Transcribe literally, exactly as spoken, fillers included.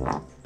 Wow.